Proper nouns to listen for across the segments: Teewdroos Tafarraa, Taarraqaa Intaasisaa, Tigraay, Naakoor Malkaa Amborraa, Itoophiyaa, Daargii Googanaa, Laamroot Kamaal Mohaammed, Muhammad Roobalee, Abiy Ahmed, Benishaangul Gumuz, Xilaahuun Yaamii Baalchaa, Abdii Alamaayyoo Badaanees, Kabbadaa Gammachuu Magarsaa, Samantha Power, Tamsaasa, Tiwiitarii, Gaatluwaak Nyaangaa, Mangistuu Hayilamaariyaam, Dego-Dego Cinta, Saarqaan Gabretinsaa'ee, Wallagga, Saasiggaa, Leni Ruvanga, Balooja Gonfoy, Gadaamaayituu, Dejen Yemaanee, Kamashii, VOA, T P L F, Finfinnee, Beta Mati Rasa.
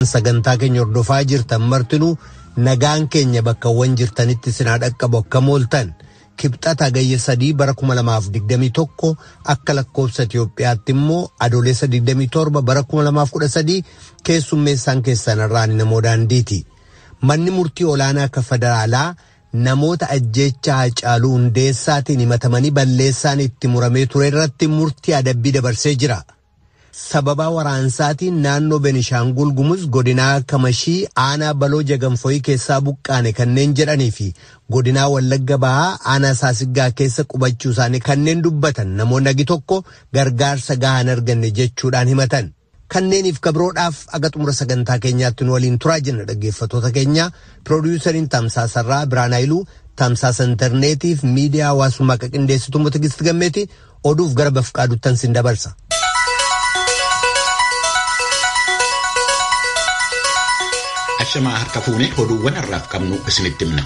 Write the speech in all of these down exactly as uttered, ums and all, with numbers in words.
Sagantaa keenya hordofaa jirtan martinuu nagaan keenya bakkawwan jirtanitti sin haadha bakka mooltan kibxata gayya sadii bara two thousand twenty-one akka lakkoofsa Itoophiyaatti immoo adoolessa twenty-seven bara two thousand thirteen keessummeessaan keessan irraan namoodaan diiti. Manni murtii olaanaa akka federaalaa namoota ajjeechaa caaluu hundeessaatiin himatamanii balleessaan itti muramee ture irratti murtii adabbii dabarsee jira. Sababa waraansaatiin naannoo Benishaangul Gumuz godinaa Kamashii aanaa Baloo Jaganfooyii keessaa buqqaane kanneen jedhanii fi godinaa Wallagga Bahaa aanaa Saasiggaa keessa qubachuu isaanii kanneen dubbatan namoonni agi tokko gargaarsa gahaa hin arganne jechuudhaan himatan. Kanneeniif kabroodhaaf aga xumura sagantaa keenyaatti nu waliin turaa jenna dhaggeeffattoota keenya. Produuseriin Tamsaasarraa Biraanaayilu, Tamsaasa Interneetiif miidiyaa hawaasummaa qindeessituu Mutigistii Gammeetii oduuf gara Bafqaaduutti sin dabarsa. Achama harka fuune hoduuwwan irraaf qabnu isinitti himna.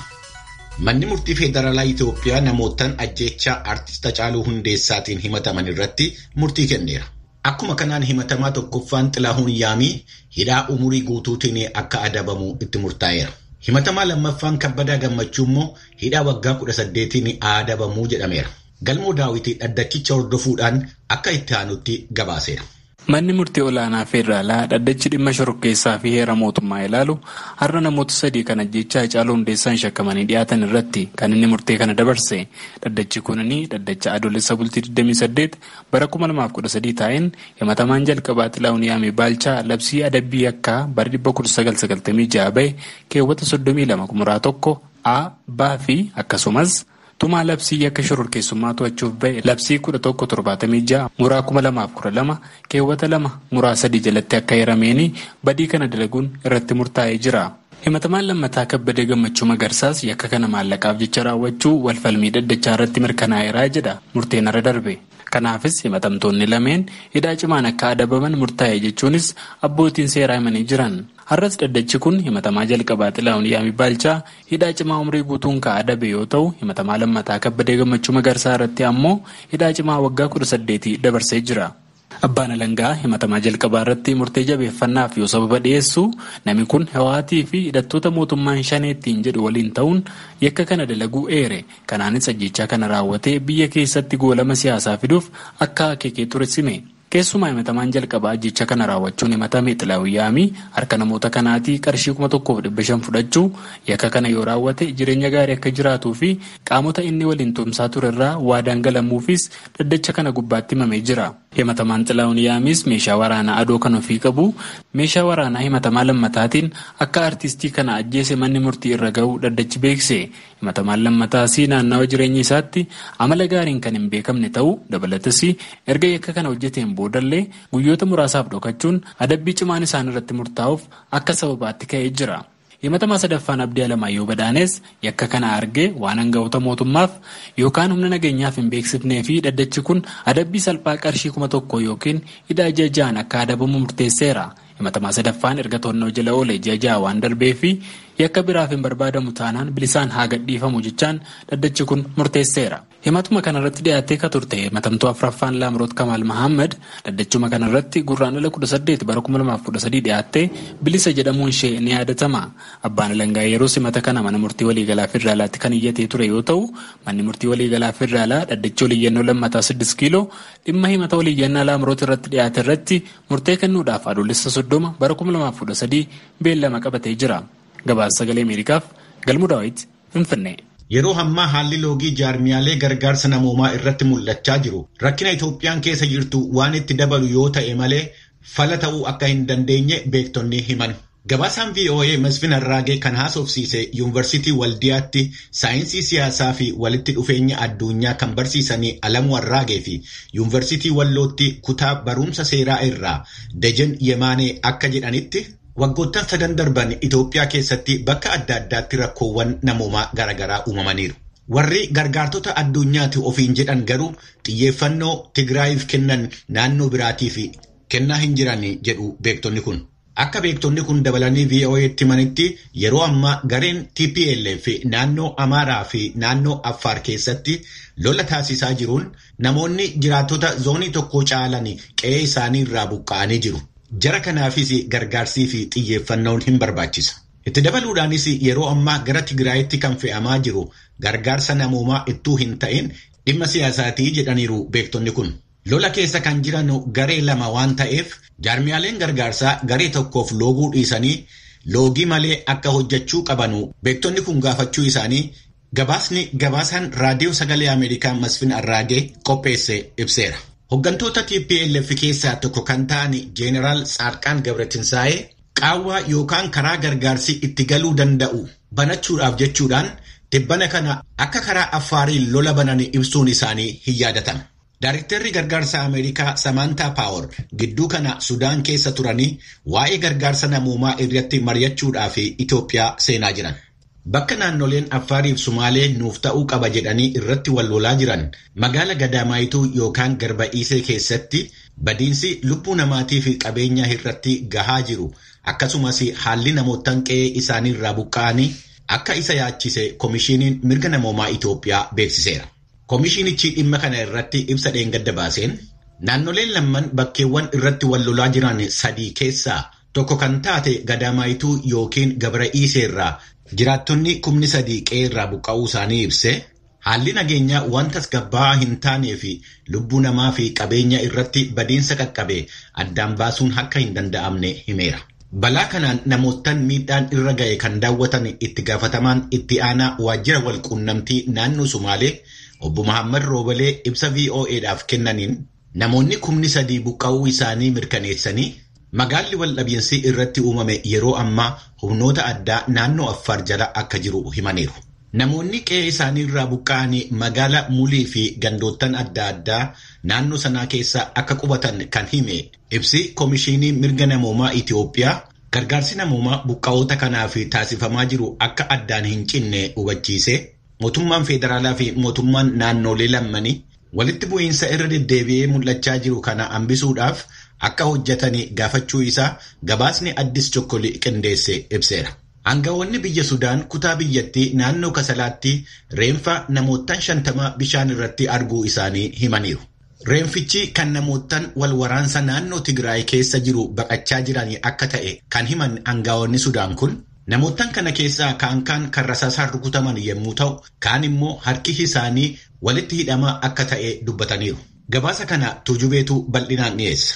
Manni murtii federaalaa Itoophiyaa namootaan ajjeechaa artista Caaluu Hundeessaatiin himataman irratti murtii kenneera. Akkuma kanaan himatamaa tokkoffaan Xilaahuun Yaamii hidhaa umurii guutuutiin akka adabamu itti murtaa'eera. Himatamaa lammaffaan Kabbadaa Gammachuu immoo hidhaa waggaa eighteen adabamuu jedhameera. Galmoo Daawitii Dhaddachicha hordofuudhaan akka itti aanutti gabaaseera. Manni murtii olaanaa federaalaa dhaddachi dhimma shorokkeessaa fi heera mootummaa ilaalu har'a namoota sadii kan ajjeechaa Caaluu Hundeessaan shakkamanii dhiyaatan irratti kan inni murtee kana dabarse. Dhaddachi kunni dhaddacha adoolessa bultii twenty-eight bara two thousand thirteen ta'een himatamaan jalqabaa Xilaahuun Yaamii Baalchaa labsii adabbii akka bara nineteen ninety-six ba'e keewwata thirty-two thousand A baa fi akkasumas Tuma labsii akka shororkeessummaa to'achuuf ba'e labsii one thousand one hundred seventy-six muraa two thousand two keewwata lama muraa three jalatti akka heerameeni badii kana dalaguun irratti murtaa'ee jira. Himatamaan lammataa Kabbadaa Gammachuu Magarsaas yakka kana maallaqaaf jecha raawwachuu walfalmii daddachaa irratti mirkanaa'iraa jedha murteen irra darbe. Kanaafis himatamtoonni lameen hidhaa cimaan akka adabaman murtaa'ee jechuunis abbootiin seeraa himanii jiran. Har'as dhaddachi kun himatamaa jalqabaa Xilaahuun Yaamii Baalchaa hidhaa cimaa umrii guutuun ka adabe yoo ta'u himatamaa lammataa Kabbadaa Gammachuu Magarsaa irratti ammoo hidhaa cimaa waggaa eighteen dabarsee jira. Abbaan Alangaa himatamaa jalqabaa irratti murtee jabeeffannaaf yoo sababa dhiyeessu namni kun hawaatii fi hidhattoota mootummaan shaneettiin jedhu waliin ta'uun yakka kana dalaguu eere. Kanaanis ajjechaa kana raawwatee biyya keessatti goolama siyaasaa fiduuf akka akeekee turesime. Keessumaa himatamaan jalqabaa ajjecha kana raawwachuun himatame Xilaahuun Yaamii harka namoota kanaatii qarshii one thousand five hundred fudhachuu yakka kana yoo raawwate jireenya gaarii akka jiraatuu fi qaamota inni waliin tumsaa ture irraa waadaan galamuufis dhaddacha kana gubbaatti himamee jira. Himatamaan Xilaahuun Yaamiis meeshaa waraanaa adoo kan ofii qabu meeshaa waraanaa himatamaa lammataatiin akka artistii kana ajjeese manni murtii irra ga'u dhaddachi beekse. Himatamaan lammataa si naannawa jireenya isaatti amala gaariin kan hin beekamne ta'uu dabalatas erga yakka kana hojjeteen boodallee guyyoota muraasaaf dhokachuun adabbii cimaan isaan irratti murtaa'uuf akka sababaatti ka'ee jira. Himatamaa sadaffaan Abdii Alamaayyoo Badaanees yakka kana argee waan aangawoota mootummaaf yookaan humna nageenyaaf hin beeksifnee fi dhaddachi kun adabbii salphaa qarshii one thousand yookiin hidhaa jajaan akka adabamu murteesseera. Himatamaa sadaffaan erga toonnoo jala oolee jajaa waan darbee fi yakka biraaf hin barbaadamu taanaan bilisaan haa gadhiifamu jechaan dhaddachi kun murteesseera. Himatuma kanarratti dhiyaatee ka turte himatamtuu afraffaan Laamroot Kamaal Mohaammed dhaddachuma kanarratti gurraan eighteen bara two thousand three dhiyaatee bilisa jedhamuun ishee ni yaadatama. Abbaan Langaa yeroo himata kana mana murtii waliigalaa federaalaatti kan iyyatee ture yoo ta'u manni murtii waliigalaa federaalaa dhaddachi waliiyyannoo lammataa six kiiloo dhimma himata waliiyyannaa Laamroot irratti dhiyaate irratti murtee kennuudhaaf adoolessa soddoma bara two thousand three beellama qabatee jira. Gabaas sagalee Ameerikaaf Galmoo Daawit Finfinnee. Yeroo hammaa haalli loogii jaarmiyaalee gargaarsa namoomaa irratti mul'achaa jiru. Rakkina Itoophiyaan keessa jirtu waan itti dabalu yoo ta'e malee fala ta'uu akka hin dandeenye beektonni himan. Gabaasaan V O A Masfin Arraagee kan haasofsiise Yuunivarsiitii Waldiyaatti saayinsii siyaasaa fi walitti dhufeenya addunyaa kan barsiisanii Alamuu Arraagee fi Yuunivarsiitii Wallootti kutaa barumsa seeraa irraa Dejen Yemaanee akka jedhanitti waggoottan sadan darban Itoophiyaa keessatti bakka adda addaatti rakkoowwan namoomaa garagaraa uumamaniiru. Warri gargaartota addunyaatti ofiin jedhan garuu xiyyeeffannoo Tigraayiif kennan naannoo biraatii fi kennaa hin jirani jedhu beektonni kun. Akka beektonni kun dabalanii V O Aatti manitti yeroo ammaa gareen T P L F naannoo Amaaraa fi naannoo Affaar keessatti lola taasisaa jiruun namoonni jiraattota zoonii tokko caalanii qe'ee isaanii irraa buqqa'anii jiru. jara kanaafis gargaarsi fi xiyyeeffannoon hin barbaachisa. Itti dabaluudhaanis yeroo ammaa gara Tigraayitti kan fe'amaa jiru gargaarsa namoomaa ittuu hin ta'in dhimma siyaasaatii jedhaniiru beektonni kun. Lola keessa kan jiran garee lama waan ta'eef jaarmiyaaleen gargaarsaa garee tokkoof looguu dhiisanii loogii malee akka hojjechuu qabanu beektonni kun gaafachuu isaanii gabaasni gabaasaan raadiyoo sagalee Ameerikaa Masfin Arraagee qopheesse ibseera. Hoggantoota T P L F keessaa tokko kan ta'an Jeneraal Saarqaan Gabretinsaa'ee qaawwa yookaan karaa gargaarsi itti galuu danda'u banachuudhaaf jechuudhaan tibbana kana akka karaa Affaariin lola bananii ibsuun isaanii hin yaadatan. Daarektarri gargaarsa Ameerikaa Samantha Power gidduu kana Sudaan keessa turanii waa'ee gargaarsa namoomaa irratti mari'achuudhaaf Itoophiyaa seenaa jiran. Bakka naannoleen Affaariif Sumaalee nuuf ta'uu qaba jedhanii irratti wal lolaa jiran magaala Gadaamaayituu yookaan Garba-Iisee keessatti badiinsi lubbuu namaatii fi qabeenyaa irratti gahaa jiru. Akkasumas haalli namoota qe'ee isaaniirraa buqqaanii akka isa yaachise komishiiniin mirga namoomaa Itoophiyaa beeksiseera. Komishiinichi dhimma kana irratti ibsa dheengadda baaseen naannoleen lamman bakkeewwan irratti wal lolaa jiran sadii keessaa tokko kan taate Gadaamaayituu yookiin Gabra-Iisee irraa jiraattonni kumni sadii qe'ee irraa buqqa'uu isaanii ibse haalli nageenyaa wantas gabbaa hin taanee fi lubbuu namaa fi qabeenya irratti badiinsa qaqqabe addaan baasuun akka hin danda'amne himeera. Balaa kanaan namootaan miidhaan irra ga'e kan daawwatan itti gaafatamaan itti aanaa waajjira walquunnamtii naannoo Sumaalee obbo Muhammad Roobalee ibsa V O Aadhaaf kennaniin namoonni kumni sadii buqqa'uu isaanii mirkaneessanii magaalli waldhabiinsi irratti uumame yeroo ammaa humnoota addaa naannoo Affaar jala akka jiru himaniiru. Namoonni qe'ee isaanii irraa buqqa'anii magaala Mulii fi gandoottan adda addaa naannoo sanaa keessa akka qubatan kan hime ibsi komishinii mirga namoomaa Itoophiyaa gargaarsi namoomaa buqqa'oota kanaaf taasifamaa jiru akka addaan hin cinne hubachiise mootummaan federaalaa fi mootummaan naannolee lammanii walitti bu'iinsa irra deddeebi'ee mul'achaa jiru kana hambisuudhaaf akka hojjetanii gaafachuu isaa gabaasni Addis Chokkoli qindeesse ibseera. Aangawoonni biyya Sudaan kutaa biyyattii naannoo Kasalaatti reenfa namoota shantama bishaan irratti arguu isaanii himaniiru. Reenfichi kan namootaan wal waraansa naannoo Tigraay keessa jiru baqachaa jiranii akka ta'e kan himan aangawoonni Sudaan kun namootaan kana keessaa kaan kaan kan rasaasaan rukutaman yommuu ta'u kaan immoo harki isaanii walitti hidhamaa akka ta'e dubbataniiru. Gabaasa kana tuujubeetu bal'inaan dhiyeessa.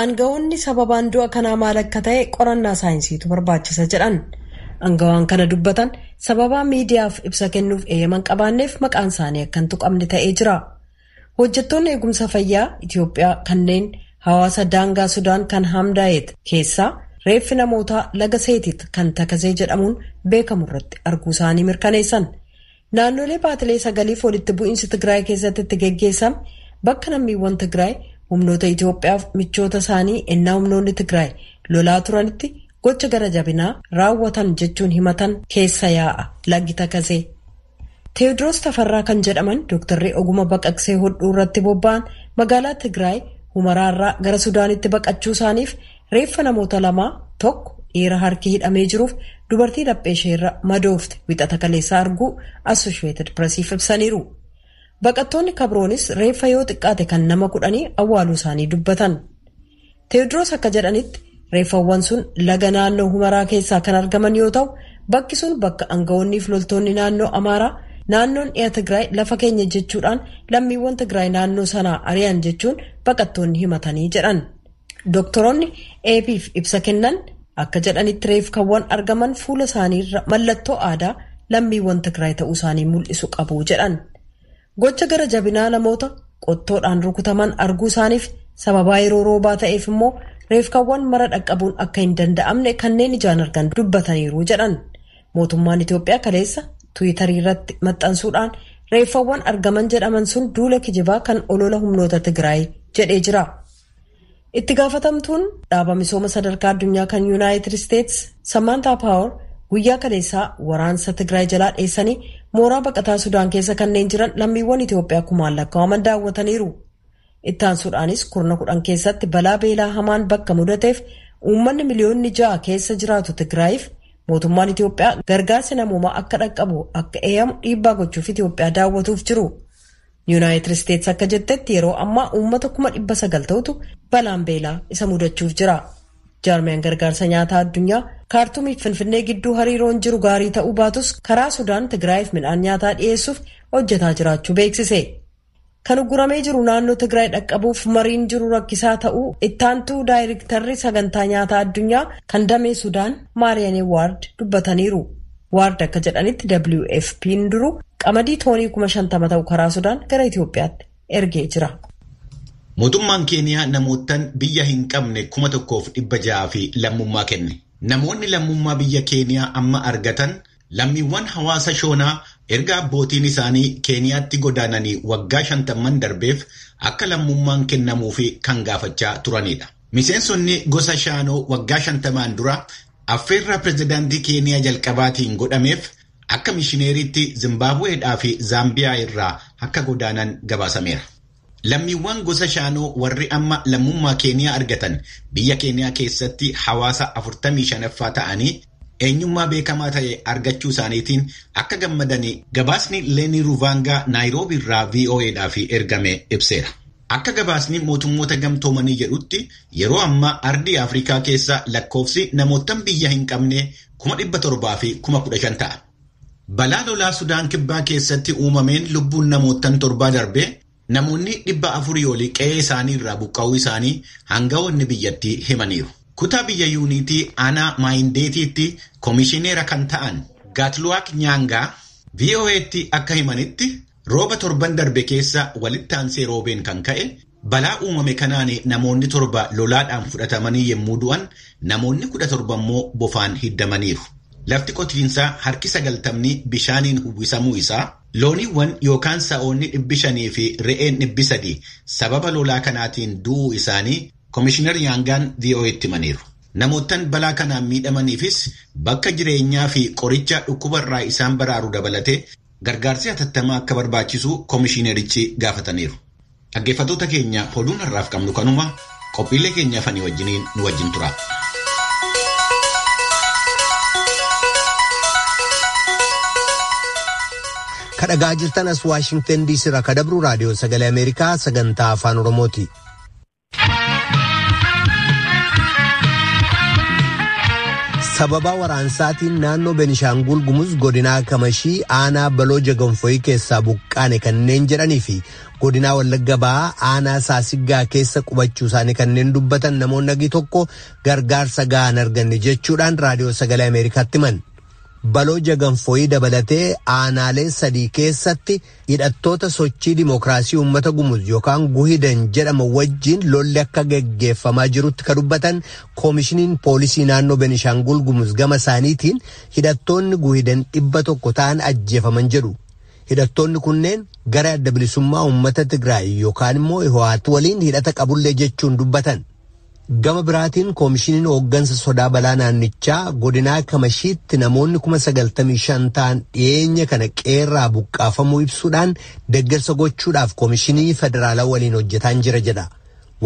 Aangawoonni sababaan du'a kanaa maal akka ta'e qorannaa saayinsiitu barbaachisa jedhan. Aangawaan kana dubbatan sababa miidiyaaf ibsa kennuuf eeyaman qabaanneef maqaan isaanii akkan tuqamne ta'ee jira. Hojjettoonni eegumsa fayyaa Itoophiyaa kanneen hawaasa daangaa Sudaan kan hamdaa'e keessaa reeffi namootaa laga Seetit kan Takasee jedhamuun beekamu irratti arguu isaanii mirkaneessan. Naannolee baatilee sagaliif walitti bu'iinsi Tigraay keessatti itti geggeessame bakka nammiiwwan Tigraay humnoota Itoophiyaaf michoota isaanii ennaa humnoonni Tigraay lolaa turanitti gocha gara jabinaa raawwatan jechuun himatan keessa yaa'a laggi Takasee. Teewdroos Tafarraa kan jedhaman Dooktarri oguma baqaqsee hodhuu irratti bobba'an magaalaa Tigraay humaraarraa gara Sudaanitti baqachuu isaaniif reeffa namoota lamaa tokko dhiira harki hidhamee jiruuf dubartii dhaphee isheerra madoofte wixata kaleessaa arguu Associated Pressiif ibsaniiru. Baqattoonni Kabroonis reeffa yoo xiqqaate kan nama kudhanii awwaaluu isaanii dubbatan. Teewdroos akka jedhanitti reeffawwan sun laga naannoo Humaraa keessaa kan argaman yoo ta'u bakki sun bakka aangawoonniif loltoonni naannoo Amaaraa naannoon dhiya Tigraay lafa keenya jechuudhaan lammiiwwan Tigraay naannoo sanaa ari'an jechuun baqattoonni himatanii jedhan. Doktoroonni E P F ibsa kennan akka jedhanitti reefkawwan argaman fuula isaaniirra mallattoo aadaa lammiiwwan Tigraay ta'uu isaanii mul'isu qabu jedhan. Gocha gara jabinaa namoota qottoodhaan rukutaman arguu isaaniif sababaa yeroo roobaa ta'eef immoo reefkawwan mara dhaqqabuun akka hin danda'amne kanneen ijaan argan dubbataniiru jedhan. Mootummaan Itoophiyaa kaleessa Tiwiitarii irratti maxxansuudhaan reeffawwan argaman jedhaman sun duula kijibaa kan olola humnoota Tigraay jedhee jira. Itti gaafatamtuun dhaaba misooma sadarkaa addunyaa kan United States Samantha Power guyyaa kaleessaa waraansa Tigraay jalaa dheessanii mooraa baqataa Sudaan keessa kanneen jiran lammiiwwan Itoophiyaa kumaan lakkaa'aman daawwataniiru. Ittaansuudhaanis kurna kudhan keessatti balaa beelaa hamaan bakka mudateef uummanni miliyoonni ja'a keessa jiraatu Tigraayiif mootummaan Itoophiyaa gargaarsa namoomaa akka dhaqqabu akka eeyamu dhiibbaa gochuuf Itoophiyaa daawwatuuf jiru. United States akka jettetti yeroo ammaa uummata kuma dhibba sagal ta'utu balaan beelaa isa mudachuuf jira. Jarmeen gargaarsa nyaataa addunyaa kaartumii Finfinnee gidduu hariiroon jiru gaarii ta'uu baatus karaa Sudaan Tigraayiif midhaan nyaataa dhiyeessuuf hojjetaa jiraachuu beeksise. Kan uguramee jiru naannoo Tigraay dhaqqabuuf mariin jiru rakkisaa ta'uu ittaantuu daayirektarri sagantaa nyaataa addunyaa kan damee Sudaan Maariyaane Waard dubbataniiru. Waard akka jedhanitti W F P'n duru qamadii toonii kuma shantama ta'u karaa Sudaan gara Itoophiyaatti ergee jira. Mootummaan Keeniyaa namootaan biyya hin qabne kuma tokkoof dhibba ja'aa fi lammummaa kenne. Namoonni lammummaa biyya Keeniyaa amma argatan lammiiwwan hawaasa Shoonaa erga abbootiin isaanii Keeniyaatti godaananii waggaa shantamman darbeef akka lammummaan kennamuufi kan gaafachaa turanidha. Miseensonni gosa Shaanoo waggaa shantamaan dura affeerra pirezidaantii Keeniyaa jalqabaatiin godhameef akka mishineeriitti Zimbabweedhaa fi Zaambiyaa irraa akka godaanan gabaasameera. Lammiiwwan gosa Shaanoo warri amma lammummaa Keeniyaa argatan biyya Keeniyaa keessatti hawaasa afurtamii shanaffaa ta'anii eenyummaa beekamaa ta'e argachuu isaaniitiin akka gammadanii gabaasni Leni Ruvanga Nairobi irraa V O Aadhaaf ergame ibseera. Akka gabaasni mootummoota gamtoomanii jedhutti yeroo ammaa ardii Afrikaa keessa lakkoofsi namootaan biyya hin qabne kuma dhibba torbaa fi kuma kudha shan ta'a. Balaa lolaa Sudaan Kibbaa keessatti uumameen lubbuun namootaan torbaa darbee namoonni dhibba afurii olii qe'ee isaanii irraa buqqa'uu isaanii hangawoonni biyyattii himaniiru. Kutaa biyya yuuniitii aanaa maayindeetiitti komishineera kan ta'an Gaatluwaak Nyaangaa V O Aatti akka himanitti rooba torban darbe keessa walitti aansee roobeen kan ka'e balaa uumame kanaan namoonni torba lolaadhaan fudhatamanii yommuu du'an namoonni kudha torba immoo bofaan hiddamaniiru. Lafti qotiinsaa harki sagaltamni bishaaniin hubisamuu isaa looniiwwan yookaan sa'oonni dhibbishanii fi re'een dhibbisadii sababa lolaa kanaatiin du'uu isaanii Komishinar Yaangaan V O Aatti maniiru. Namootaan balaa kanaan miidhamaniifis bakka jireenyaa fi qoricha dhukkubarraa isaan baraaru dabalatee gargaarsi hatattamaa akka barbaachisu komishinerichi gaafataniiru. Dhaggeeffattoota keenya oduun har'aaf qabnu kanuma qophiilee keenyaaf ani wajjiniin nu wajjin tura. Kadhagaa jirtan as Washington D C irraa Kadabru Raadiyoon Sagalee Ameerikaa sagantaa afaan Oromooti. Sababa waraansaatiin naannoo Benishaangul Gumuz godinaa Kamashii aanaa Balooja Gonfoy keessaa buqqaane kanneen jedhanii fi godinaa Wallagga Ba'aa aanaa Saasiggaa keessa qubachuu isaanii kanneen dubbatan namoonni nagii tokko gargaarsa gahaa hin arganne jechuudhaan raadiyoo sagalee Ameerikaatti himan. Balooja Gonfoy dabalatee aanaalee sadii keessatti hidhattoota sochii dimookiraasii uummata Gumuz yookaan Guhidan jedhama wajjin lolli akka geggeeffamaa jirutti kan dubbatan Koomishiniin Poolisii naannoo Benishaangul Gumuz gama isaaniitiin hidhattoonni Guhidan dhibba tokko ta'an ajjeefaman jedhu. Hidhattoonni kunneen gara adda bilisummaa uummata Tigraay yookaan immoo Ihwaat waliin hidhata qabullee jechuun dubbatan. Gama biraatiin koomishiniin hooggansa sodaa balaa naannichaa godinaa Kamashiitti namoonni kuma sagaltamii shan ta'an dhiyeenya kana qeerraa buqqaafamuu ibsuudhaan deggersa gochuudhaaf koomishinii federaalaa waliin hojjetaan jira jedha.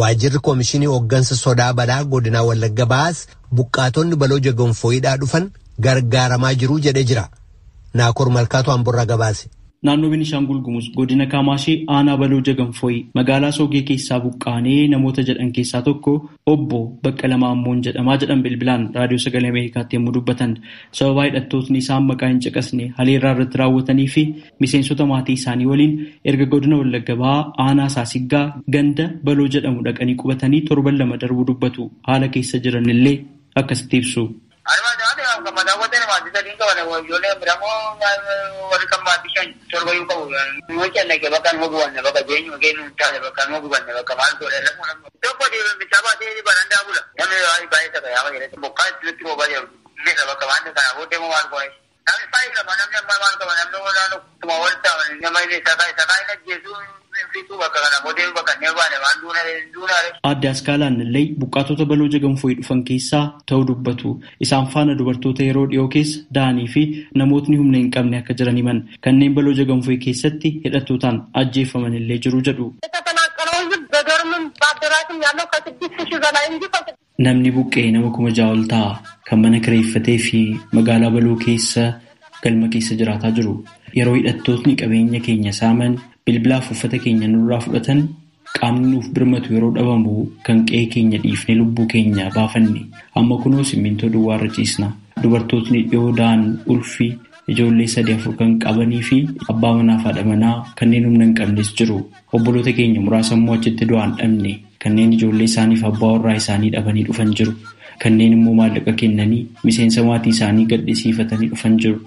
Waajirri koomishinii hooggansa sodaa balaa godinaa Wallagga Ba'aas buqqaatonni Balooja Gonfoyidhaa dhufan gargaaramaa jiruu jedhee jira. Naakoor Malkaatu Amborraa gabaase. Naannoo Benishaangul Gumuz godina Kamashii aanaa Balooja Gonfoy magaalaa Soogee keessaa buqqaanee namoota jedhan keessaa tokko Obbo Baqqalaa Maammoon jedhamaa jedhan bilbilaan raadiyoo sagalee Ameerikaatti yommuu dubbatan sababa hidhattootni isaan maqaa hin caqasne haleerraa irratti raawwatanii fi miseensota maatii isaanii waliin erga godina Wallagga Ba'aa aanaa Saasiggaa ganda Baloo jedhamu dhaqanii qubatanii torban lama darbuu dubbatu haala keessa jiranillee akkasitti ibsu. Adde Askaalaan illee buqqaatota Balooja Gonfoy dhufan keessaa ta'uu dubbatu. Isaan faana dubartoota yeroo dhiyoo keessa da'anii fi namootni humna hin qabne akka jiran himan. Kanneen Balooja Gonfoy keessatti hidhattootaan ajjeefaman illee jiru jedhu. Namni buqqee nama kuma jaal ta'a kan mana kireeffatee fi magaalaa Baloo keessa galma keessa jiraataa jiru. Yeroo hidhattootni qabeenya keenya saaman bilblaaf uffata keenya nurraa fudhatan qaamnuuf birmatu yeroo dhabamu kan qe'ee keenya dhiifne lubbuu keenya baafanne amma kunuun simintoo duwwaa irra ciisna dubartootni dhiyoodan ulfi ijoollee sadii afur kan qabanii fi abbaa manaaf haadha manaa kanneen humna hin qabnes jiru obboloota keenya muraasa immoo achitti du'aan dhabne kanneen ijoollee isaaniif abbaa warraa isaanii dhabanii dhufan jiru kanneen immoo maallaqa kennanii miseensa maatii isaanii gaddisiifatanii dhufan jiru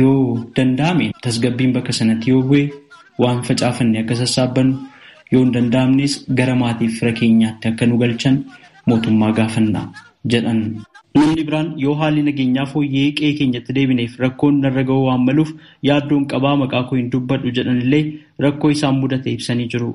yoo danda'ame tasgabbiin bakka sanatti yoo bu'e waan facaafanne akka sassaabannu yoo danda'amnes gara maatii fira keenyaatti akka nu galchan mootummaa gaafannaa jedhan Namni biraan yoo haalli nageenyaa fooyyee qe'ee keenyatti deebineef rakkoon narra ga'uu waan maluuf yaaddoon qabaa maqaa koo hin dubbadhu jedhanillee rakkoo isaan mudate ibsanii jiru.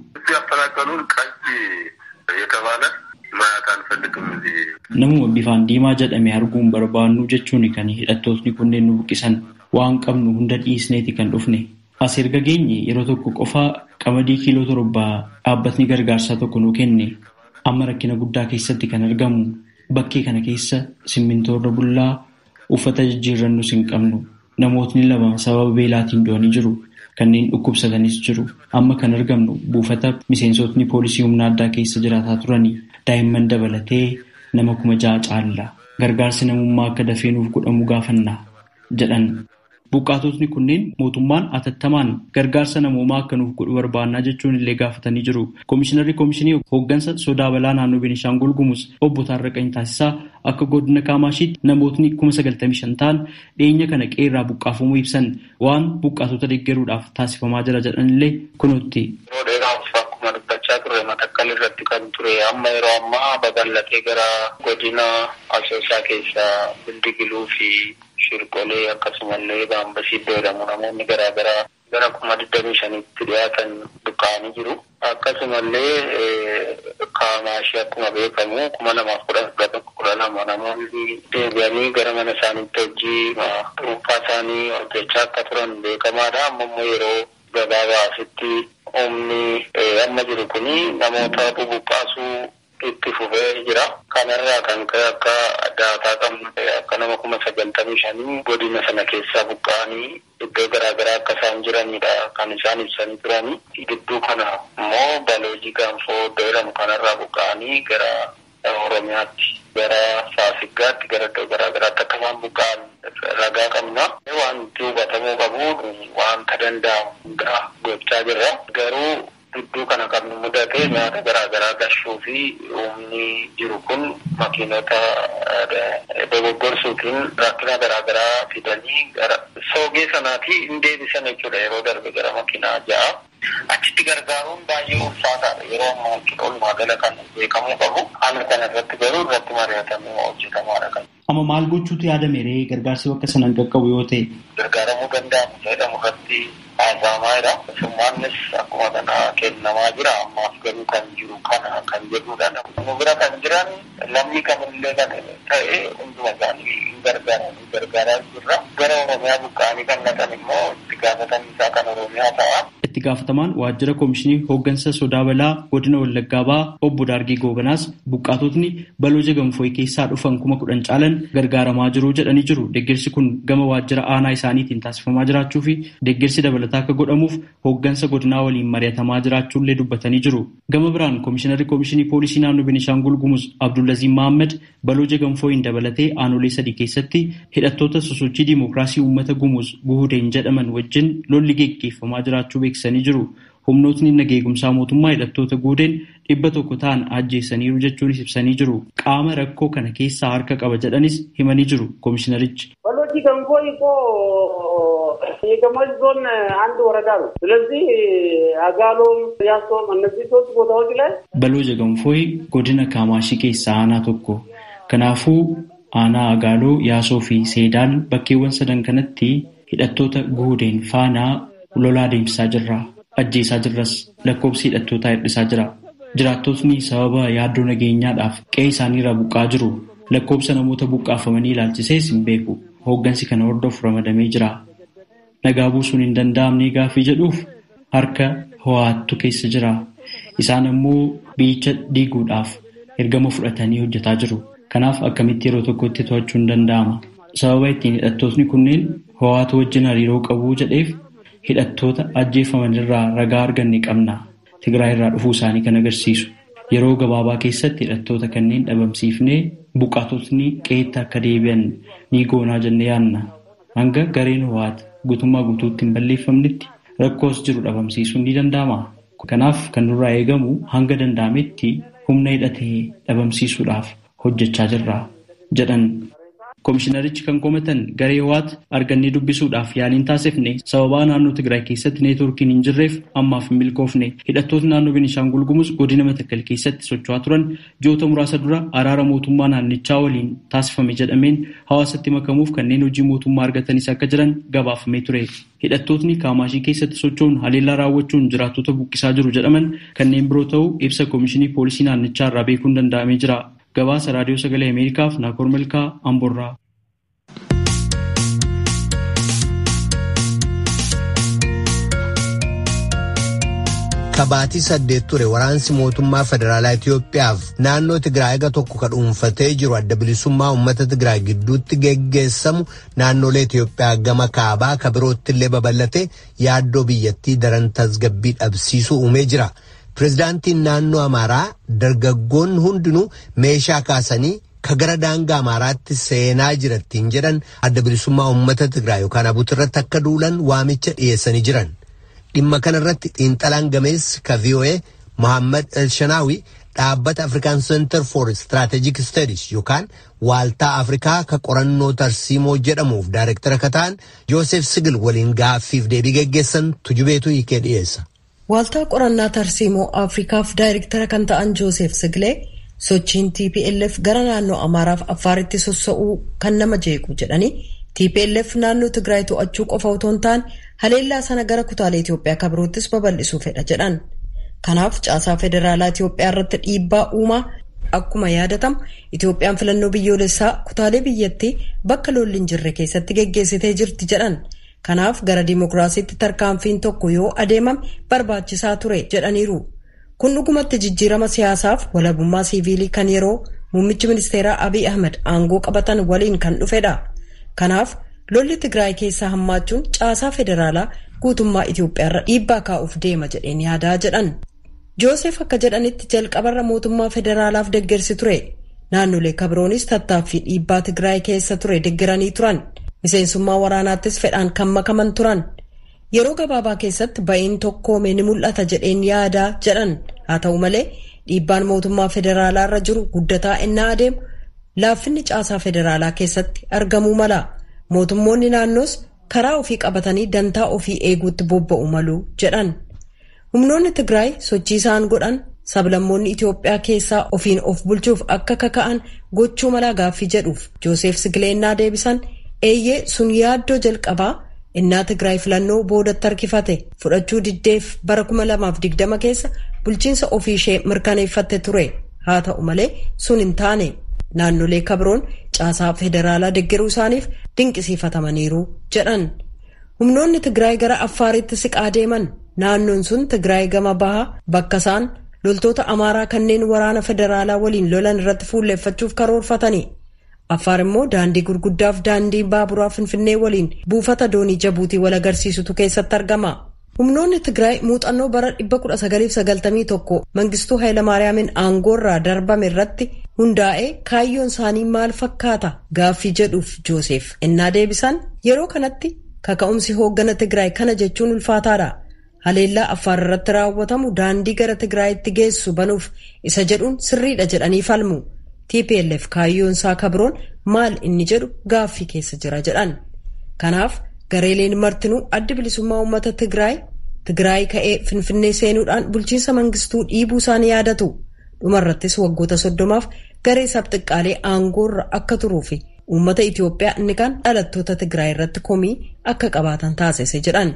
Namuma bifaan diimaa jedhame arguun barbaannu jechuun kan hidhattootni kunneen nu buqqisan waan qabnu hunda dhiisneeti kan dhufne. As erga geenye yeroo tokko qofaa qamadii kiiloo torbaa dhaabbatni gargaarsaa tokko nu kenne amma rakkina guddaa keessatti kan argamu. Bakki kana keessa simintoo irra bullaa uffata jijjiirrannu hin qabnu namootni lama sababa beelaatiin du'anii jiru kanneen dhukkubsatanis jiru amma kan argamnu buufata miseensotni poolisii humna addaa keessa jiraataa turanii daa'imman dabalatee nama kuma ja'a caalla gargaarsi namummaa akka dafeenuuf godhamu gaafannaa jedhan buqqaatotni kunneen mootummaan atattamaan gargaarsa namummaa akka nuuf godhu barbaannaa jechuun illee gaafatanii jiru. Komishinarri komishinii hooggansa sodaa balaa naannoo Beenishaangul Gumuz obbo Taarraqaa Intaasisaa akka godina Kaamashiitti namootni kuma sagaltamii shan ta'an dhiyeenya kana qeerraa buqqaafamuu ibsan waan buqqaatota deeggaruudhaaf taasifamaa jira jedhan illee kunuutti. Amma yeroo ammaa babal'atee gara godina Asoosaa keessa Bildigiluu fi shirqolee akkasumallee Gaambashii jedhamu namoonni garaa garaa gara kuma digdamii shaniitti dhiyaatan buqqaanii jiru. Akkasumallee Kaamaashii akkuma beekamu kuma lamaa kudha tokko kudha lama namoonni deebi'anii gara mana isaaniitti hojii dhuunfaa isaanii hojjechaa akka turan beekamaadha. Amma yeroo gabaabaasitti Omni amma jiru kuni namoota buqqaasuu itti fufee jira. Kanarraa kan ka'e akka daataa qabnu akka nama kuma sagaltamii shan godina sana keessa buqqaanii iddoo garaa garaa akka isaan jiranidha kan isaan ibsanii turani. Gidduu kana immoo Balojii Gaanfoo jedhamu kanarraa buqqaanii gara Oromiyaatti gara Saasiggaatti gara iddoo garaa garaatti akka isaan buqqaan ragaa qabna. Wanti hubatamuu qabu wanta danda'amu gochaa jirra. Garuu gidduu kana qabnu mudatee nyaata garaa garaa gashuu fi humni jiru kun makiinota dogoggorsuutiin rakkina garaa garaa fidanii gara soogee sanaatii hin deebisan jechuudha yeroo darbe gara makiinaa ja'a. Achitti gargaaruun baay'ee ulfaataadha. Yeroo ammaa hojii oolmaa gala kan beekamuu qabu haala kana irratti garuu irratti mari'atamee hojjetamaadha qabu. Amma maal gochuutu yaadameree gargaarsi bakka sanaan qaqqabu yoo ta'e gargaaramuu danda'amu jedhamu irratti haasa'amaadha. Summaannis akkuma kana kennamaa jira ammaaf garuu kan jiru kana kan jedhudha. Namoonni bira kan jiran namni kamillee kan ta'e hunduma isaanii gargaaranii gargaaraa jirra. Gara Oromiyaa buqqaanii kan dhaqan immoo itti gaafatanii isaa kan Oromiyaa ta'a. Itti gaafatamaan waajjira komishinii hooggansa sodaa balaa godina Wallaggaa ba'aa obbo Daargii Googanaas buqqaatotni Balojii Gaanfoo keessaa dhufan kuma kudhan caalan gargaaramaa jiru jedhanii jiru. Deeggarsi kun gama waajjira aanaa isaaniitiin taasifamaa jiraachuu fi deeggarsi dabalataa akka godhamuuf hooggansa godinaa waliin mari'atamaa jiraachuullee dubbatanii jiru. Gama biraan komishinarri komishinii poolisii naannoo Beenishaangul Gumuz Abdullaziz Mohammed Balojii Gaanfoo'iin dabalatee aanolee sadii keessatti hidhattoota sosochii diimokiraasii uummata Gumuz Buhudeen jedhaman wajjin lolli geggeeffamaa jiraachuu beeksisanii jiru. Humnootni nageegumsaa mootummaa hidhattoota guudeen dhibba tokko ta'an ajjeessaniiru jechuunis ibsanii jiru. Qaama rakkoo kana keessaa harka qaba jedhanis himanii jiru komishinarichi. Balojii Gaanfoo koo የገመጅ ዞን አንድ ወረዳ ነው ስለዚህ አጋሎም ያሶም እነዚህ ሶስት ቦታዎች ላይ Balojii Gaanfoo godina Kaamaashi keessaa aanaa tokko kanaafuu aanaa agaaloo yaasoo fi seedaan bakkeewwan sadan kanatti hidhattoota guudeen faanaa lolaa deemsaa jirra. Ajjeesaa jirras lakkoofsi hidhattootaa hir'isaa jira. Jiraattootni sababa yaaddoo nageenyaadhaaf qe'ee isaaniirraa buqqaa jiru. Lakkoofsa namoota buqqaafamanii ilaalchisees hin beeku. Hooggansi kana hordofu ramadamee jira. Nagaa buusuun hin danda'amne gaafii jedhuuf harka ho'aattu keessa jira. Isaan immoo biyyicha diiguudhaaf ergama fudhatanii hojjetaa jiru. Kanaaf akkamitti yeroo tokkotti to'achuu hin danda'ama. Sababa ittiin hidhattootni kunneen ho'aatu wajjin hariiroo qabuu jedheef hidhattoota ajjeefaman irraa ragaa arganne qabna. Tigraay irraa dhufuu isaanii kan agarsiisu. Yeroo gabaabaa keessatti hidhattoota kanneen dhabamsiifnee buqaatotni qeetta akka deebi'an ni goonaa jenne yaanna. Hanga gareen ho'aati guutummaa guutuutti hin balleeffamnetti rakkoos jiru dhabamsiisuun ni danda'ama. Kanaaf kan nurraa eegamu hanga danda'ametti humna hidhatee dhabamsiisuudhaaf hojjechaa jirra jedhan. Komishinarichi kan komatan garee ho'aati argannee dubbisuudhaaf yaaliin taasifne sababaa naannoo Tigraay keessatti neetworkiin hin jirreef ammaaf hin milkoofne hidhattoota naannoo Beenishaangul Gumuz godina Matakkal keessatti socho'aa turan ji'oota muraasa dura araara mootummaa naannichaa waliin taasifame jedhameen hawaasatti makamuuf kanneen hojii mootummaa argatanis akka jiran gabaafamee ture. Hidhattootni Kaamaashii keessatti socho'uun haleellaa raawwachuun jiraatota buqqisaa jiru jedhaman kanneen biroo ta'uu ibsa komishinii poolisii naannichaa irraa beekuun danda'amee jira. Gabaasa Raadiyoo Sagalee Ameerikaaf Naakoor Malkaa Amborraa. Kabaatii saddeet ture waraansi mootummaa federaalaa Itiyoophiyaaf naannoo Tigraay ga tokko ka dhuunfatee jiru adda bilisummaa uummata Tigraay gidduutti geggeessamu naannolee Itiyoophiyaa gama kaabaa ka birootti illee babal'ate yaaddoo biyyattii daran tasgabbii dhabsiisuu uumee jira. Pireezidaantiin naannoo Amaaraa dargaggoon hundinuu meeshaa kaasanii ka gara daangaa Amaaraatti seenaa jirattiin jedhan adda bilisummaa uummata Tigraay yookaan abuutirratti akka duulan waamicha dhiyeessanii jiran. Dhimma kanarratti xiinxalaan gameessi ka V O A Muhammad Elshanaawi dhaabbata African Center for Strategic Studies yookaan Waaltaa Afrikaa ka qorannoo tarsiimoo jedhamuuf daayirektara ka ta'an Joosef Sigil waliin gaaffiif deebii geggeessan tujubeetu hiikee dhiyeessa. Waaltaa qorannaa tarsiimoo Afrikaaf daayirektara kan ta'an Joosef Siglee sochiin T P L F gara naannoo Amaaraaf Affaaritti sossa'uu kan nama jeequ jedhanii T P L F naannoo Tigraay to'achuu qofa otoo hin taane haleellaa sana gara kutaalee Itoophiyaa ka biroottis babal'isuu fedha jedhan. Kanaaf caasaa federaalaa Itoophiyaa irratti dhiibbaa uumaa akkuma yaadatamu Itoophiyaan filannoo biyyoolessaa kutaalee biyyattii bakka lolli hin jirre keessatti geggeessitee jirti jedhan. Kanaaf gara dimokiraasiitti tarkaanfiin tokko yoo adeemame barbaachisaa ture jedhaniiru. Kun dhugumatti jijjiirama siyaasaaf walabummaa siiviilii kan yeroo muummichi ministeeraa Abiy Ahmed aangoo qabatan waliin kan dhufedha. Kanaaf lolli Tigraay keessaa hammaachuun caasaa federaalaa guutummaa Itoophiyaa irra dhiibbaa kaa'uuf deema jedheen yaadaa jedhan. Joosef akka jedhanitti jalqabarra mootummaa federaalaaf deggersi ture. Naannolee ka biroonis tattaaffii dhiibbaa Tigraay keessa ture deggeranii turan. Miseensummaa waraanaattis fedhaan kan makaman turan. Yeroo gabaabaa keessatti ba'iin tokkoomee ni mul'ata jedheen yaadaa jedhan. Haa ta'u malee dhiibbaan mootummaa federaalaa irra jiru guddataa ennaa adeemu laaffinni caasaa federaalaa keessatti argamuu mala. Mootummoonni naannoos karaa ofii qabatanii dantaa ofii eeguutti bobba'u malu jedhan. Humnoonni Tigraay sochii isaan godhan sablammoonni Itoophiyaa keessaa ofiin of bulchuuf akka kaka'an gochuu mala gaaffii jedhuuf Joosef Siglee ennaa deebisan. Eeyyee sun yaaddoo jalqabaa innaa Tigraay filannoo boodatti harkifate fudhachuu diddeef bara kuma lamaa fi digdama keessa bulchiinsa ofii ishee mirkaneeffatte ture. Haa ta'u malee sun hin taane naannolee ka biroon caasaa federaalaa deggeruu isaaniif dinqisiifatamaniiru jedhan. Humnoonni Tigraay gara Affaaritti siqaa deeman naannoon sun Tigraay gama bahaa bakka isaan loltoota Amaaraa kanneen waraana federaalaa waliin lolan irratti fuulleeffachuuf karoorfatani. Affaar immoo daandii gurguddaaf daandii baaburaa Finfinnee waliin buufata doonii Jabuutii wal agarsiisutu keessatti argama. Humnoonni Tigraay muuxannoo bara dhibba kudha sagalii fi sagaltamii tokko Mangistuu Hayilamaariyaamin aangoo irraa darbame irratti hundaa'ee kaayyoon isaanii maal fakkaata gaaffii jedhuuf Joosef ennaa deebisan. Yeroo kanatti kaka'umsi hooggana Tigraay kana jechuun ulfaataadha. Haleellaa Affaar irratti raawwatamu daandii gara Tigraayitti geessu banuuf isa jedhuun sirriidha jedhanii falmu. T P L F kaayyoon isaa ka biroon maal inni jedhu gaaffii keessa jira jedhan. Kanaaf gareeleen martinuu adda bilisummaa uummata Tigraay Tigraay ka'ee Finfinnee seenuudhaan bulchiinsa Mangistuu dhiibuu isaanii yaadatu. Dhumarrattis waggoota soddomaaf garee sabxiqqaalee aangoo irra akka turuu fi uummata Itoophiyaa inni kan dhalattoota Tigraay irratti komii akka qabaatan taasise jedhan.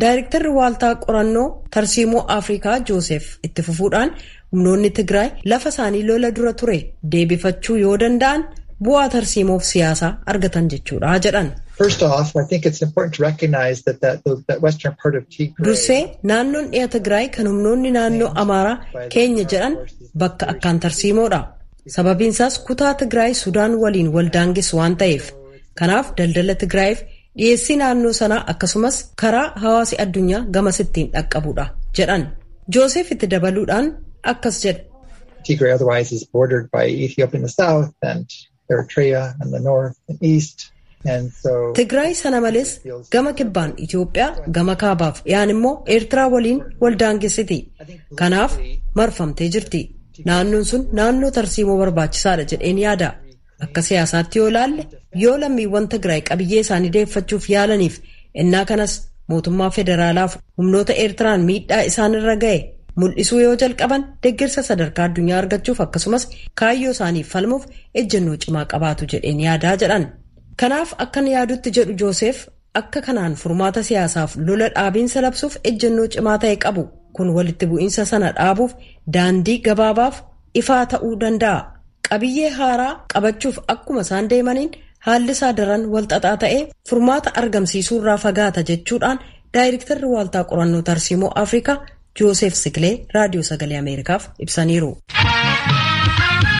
Daayirektarri Waaltaa Qorannoo Tarsiimoo Afrikaa Joosef itti fufuudhaan humnoonni Tigraay lafa isaanii lola dura ture deebifachuu yoo danda'an bu'aa tarsiimoof siyaasaa argatan jechuudha jedhan. Dursee naannoon dhiya Tigraay kan humnoonni naannoo Amaaraa keenya jedhan bakka akkaan tarsiimoodha. Sababiinsaas kutaa Tigraay Sudaan waliin waldaangis waan ta'eef. Kanaaf daldala Tigraayiif dhiyeessii naannoo sanaa akkasumas karaa hawaasi addunyaa gama sittiin dhaqqabudha jedhan. Joosef itti dabaluudhaan akkas jedha. Tigray otherwise is bordered by Ethiopia in the south and Eritrea in the north and east. And so Tigray sana males gama kibbaan Ethiopia gama kaabaaf yaan immoo Eertiraa waliin waldaangeessiti. Kanaaf marfamtee jirti. Naannoon sun naannoo tarsiimoo barbaachisaadha jedheen yaada. Akka siyaasaatti yoo laalle yoo lammiiwwan Tigraay qabiyyee isaanii deeffachuuf yaalaniif innaa kanas mootummaa federaalaaf humnoota Eertiraan miidhaa isaanirra ga'e mul'isuu yoo jalqaban deeggarsa sadarkaa addunyaa argachuuf akkasumas kaayyoo isaaniif falmuuf ejjennoo cimaa qabaatu jedheen yaadaa jedhan. Kanaaf akkan yaadutti jedhu Joosef akka kanaan furmaata siyaasaaf lola dhaabiinsa labsuuf ejjennoo cimaa ta'e qabu kun walitti bu'iinsa sana dhaabuuf daandii gabaabaaf ifaa ta'uu danda'a. Qabiyyee haaraa qabachuuf akkuma isaan deemaniin haalli isaa daran walxaxaa ta'ee furmaata argamsiisuu irraa fagaata jechuudhaan daayirektarri Waaltaa Qorannoo Tarsiimoo Afrikaa Joosef Siklee Raadiyoo Sagalee Ameerikaaf ibsaniiru.